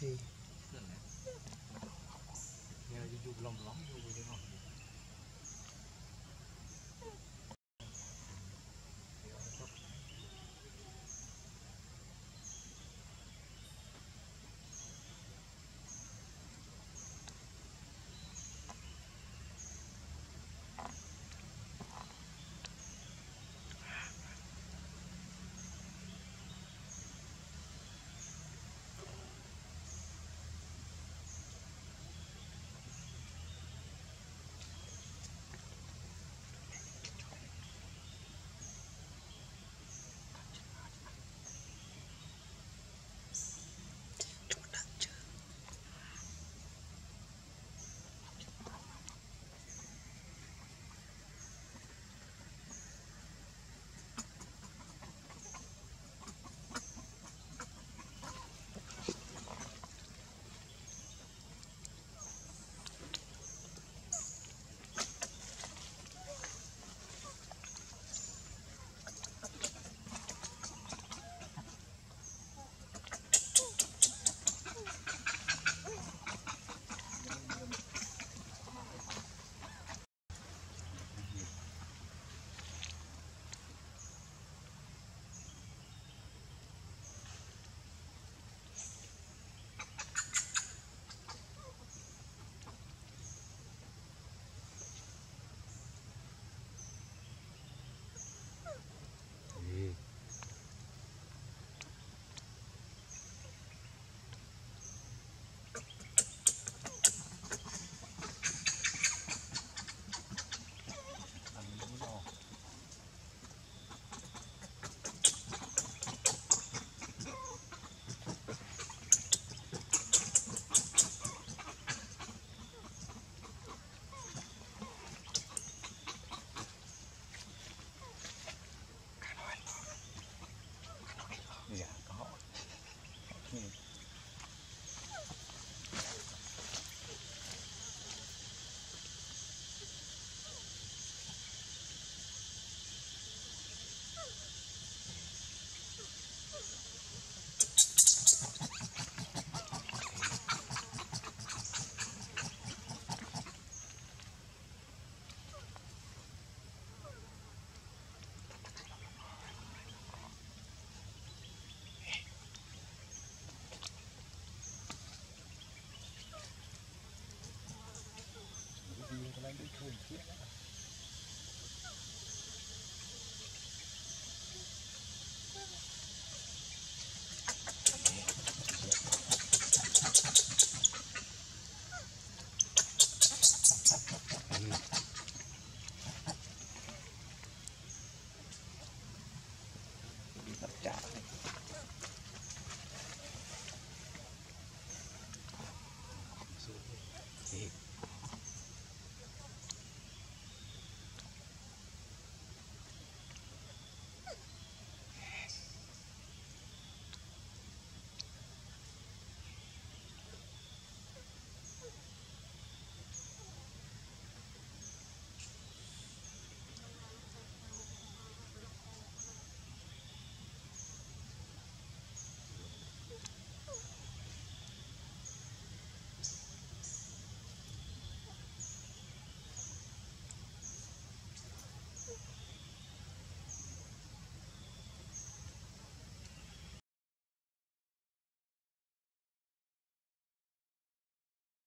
thì giờ đi du lông lắm.